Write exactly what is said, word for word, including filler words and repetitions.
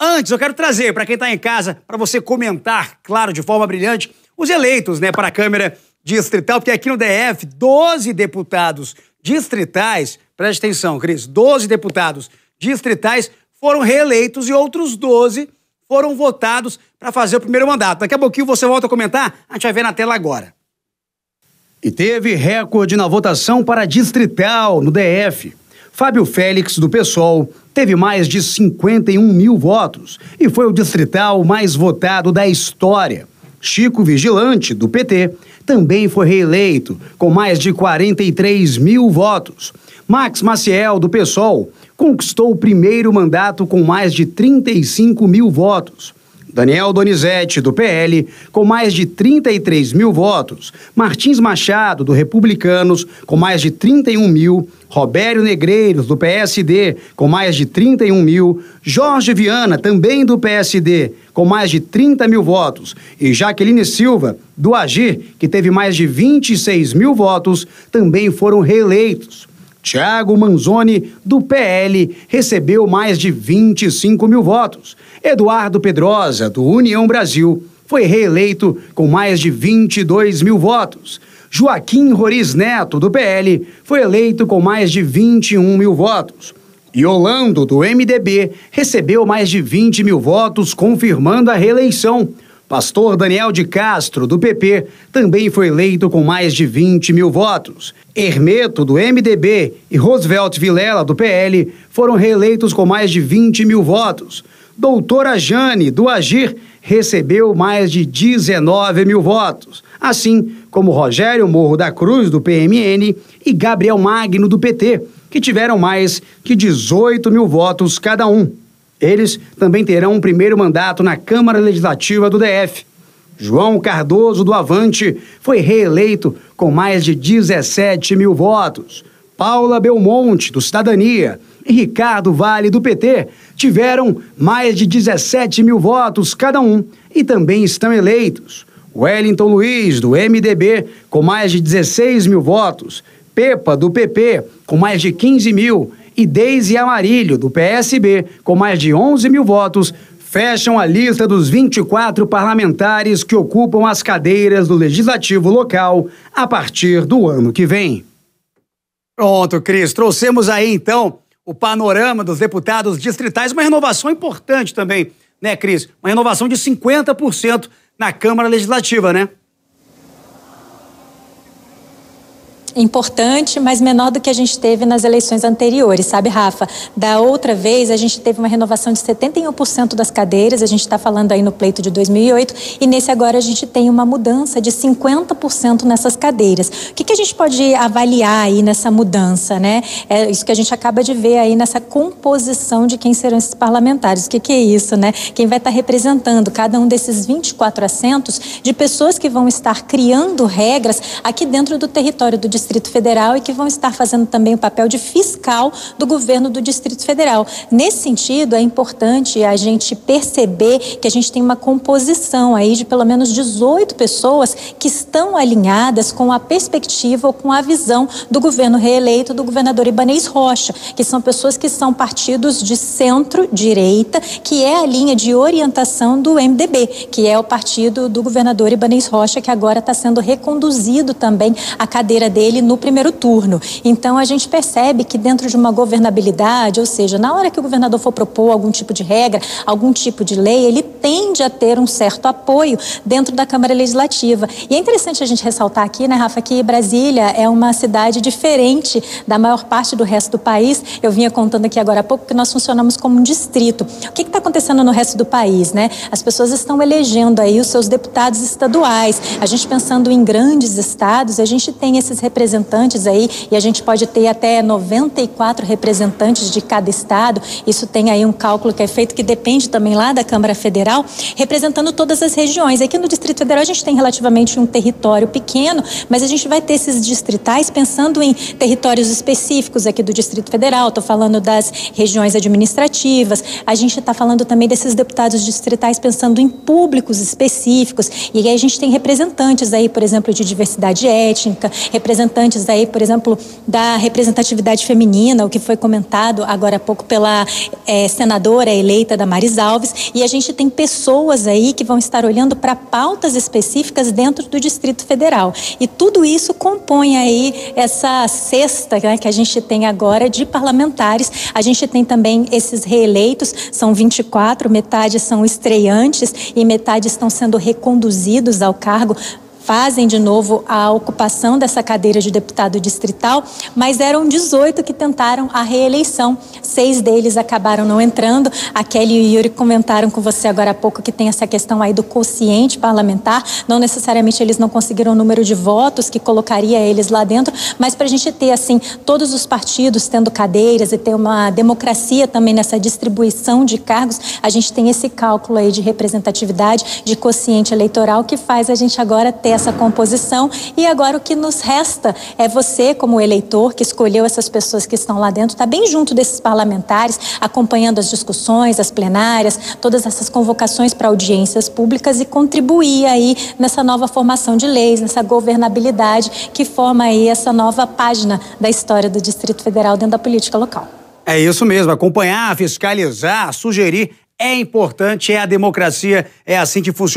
Antes, eu quero trazer para quem está em casa, para você comentar, claro, de forma brilhante, os eleitos, né, para a Câmara Distrital, porque aqui no D F, doze deputados distritais, preste atenção, Cris, doze deputados distritais foram reeleitos e outros doze foram votados para fazer o primeiro mandato. Daqui a pouquinho você volta a comentar, a gente vai ver na tela agora. E teve recorde na votação para distrital no D F. Fábio Félix, do P SOL, teve mais de cinquenta e um mil votos e foi o distrital mais votado da história. Chico Vigilante, do P T, também foi reeleito, com mais de quarenta e três mil votos. Max Maciel, do P SOL, conquistou o primeiro mandato com mais de trinta e cinco mil votos. Daniel Donizete, do P L, com mais de trinta e três mil votos. Martins Machado, do Republicanos, com mais de trinta e um mil. Robério Negreiros, do P S D, com mais de trinta e um mil. Jorge Viana, também do P S D, com mais de trinta mil votos. E Jaqueline Silva, do Agir, que teve mais de vinte e seis mil votos, também foram reeleitos. Tiago Manzoni, do P L, recebeu mais de vinte e cinco mil votos. Eduardo Pedrosa, do União Brasil, foi reeleito com mais de vinte e dois mil votos. Joaquim Roriz Neto, do P L, foi eleito com mais de vinte e um mil votos. Yolando, do M D B, recebeu mais de vinte mil votos, confirmando a reeleição. Pastor Daniel de Castro, do P P, também foi eleito com mais de vinte mil votos. Hermeto, do M D B, e Roosevelt Vilela, do P L, foram reeleitos com mais de vinte mil votos. Doutora Jane, do Agir, recebeu mais de dezenove mil votos. Assim como Rogério Morro da Cruz, do P M N, e Gabriel Magno, do P T, que tiveram mais de dezoito mil votos cada um. Eles também terão um primeiro mandato na Câmara Legislativa do D F. João Cardoso, do Avante, foi reeleito com mais de dezessete mil votos. Paula Belmonte, do Cidadania, e Ricardo Vale, do P T, tiveram mais de dezessete mil votos cada um e também estão eleitos. Wellington Luiz, do M D B, com mais de dezesseis mil votos. Pepa, do P P, com mais de quinze mil. E Deise Amarilho, do P S B, com mais de onze mil votos, fecham a lista dos vinte e quatro parlamentares que ocupam as cadeiras do Legislativo local a partir do ano que vem. Pronto, Cris. Trouxemos aí, então, o panorama dos deputados distritais. Uma renovação importante também, né, Cris? Uma renovação de cinquenta por cento na Câmara Legislativa, né? Importante, mas menor do que a gente teve nas eleições anteriores, sabe, Rafa? Da outra vez, a gente teve uma renovação de setenta e um por cento das cadeiras, a gente está falando aí no pleito de dois mil e oito, e nesse agora a gente tem uma mudança de cinquenta por cento nessas cadeiras. O que, que a gente pode avaliar aí nessa mudança, né? É isso que a gente acaba de ver aí nessa composição de quem serão esses parlamentares. O que, que é isso, né? Quem vai estar representando cada um desses vinte e quatro assentos de pessoas que vão estar criando regras aqui dentro do território do Distrito Federal e que vão estar fazendo também o papel de fiscal do governo do Distrito Federal. Nesse sentido, é importante a gente perceber que a gente tem uma composição aí de pelo menos dezoito pessoas que estão alinhadas com a perspectiva ou com a visão do governo reeleito do governador Ibaneis Rocha, que são pessoas que são partidos de centro-direita, que é a linha de orientação do M D B, que é o partido do governador Ibaneis Rocha, que agora está sendo reconduzido também à cadeira dele ele no primeiro turno. Então, a gente percebe que dentro de uma governabilidade, ou seja, na hora que o governador for propor algum tipo de regra, algum tipo de lei, ele tende a ter um certo apoio dentro da Câmara Legislativa. E é interessante a gente ressaltar aqui, né, Rafa, que Brasília é uma cidade diferente da maior parte do resto do país. Eu vinha contando aqui agora há pouco que nós funcionamos como um distrito. O que está acontecendo no resto do país, né? As pessoas estão elegendo aí os seus deputados estaduais. A gente pensando em grandes estados, a gente tem esses representantes representantes aí, e a gente pode ter até noventa e quatro representantes de cada estado. Isso tem aí um cálculo que é feito, que depende também lá da Câmara Federal, Federal, representando todas as regiões. Aqui no Distrito Federal a gente tem relativamente um território pequeno, mas a gente vai ter esses distritais pensando em territórios específicos aqui do Distrito Federal. Estou falando das regiões administrativas, a gente está falando também desses deputados distritais pensando em públicos específicos, e aí a gente tem representantes aí, por exemplo, de diversidade étnica, representantes aí, por exemplo, da representatividade feminina, o que foi comentado agora há pouco pela é, senadora eleita Damares Alves, e a gente tem pessoas aí que vão estar olhando para pautas específicas dentro do Distrito Federal. E tudo isso compõe aí essa cesta, né, que a gente tem agora de parlamentares. A gente tem também esses reeleitos, são vinte e quatro, metade são estreantes e metade estão sendo reconduzidos ao cargo, fazem de novo a ocupação dessa cadeira de deputado distrital, mas eram dezoito que tentaram a reeleição. Seis deles acabaram não entrando. A Kelly e o Yuri comentaram com você agora há pouco que tem essa questão aí do quociente parlamentar. Não necessariamente eles não conseguiram o número de votos que colocaria eles lá dentro, mas para a gente ter, assim, todos os partidos tendo cadeiras e ter uma democracia também nessa distribuição de cargos, a gente tem esse cálculo aí de representatividade, de quociente eleitoral, que faz a gente agora ter essa composição. E agora o que nos resta é você, como eleitor que escolheu essas pessoas que estão lá dentro, tá bem junto desses parlamentares, acompanhando as discussões, as plenárias, todas essas convocações para audiências públicas, e contribuir aí nessa nova formação de leis, nessa governabilidade que forma aí essa nova página da história do Distrito Federal dentro da política local. É isso mesmo, acompanhar, fiscalizar, sugerir é importante, é a democracia, é assim que funciona.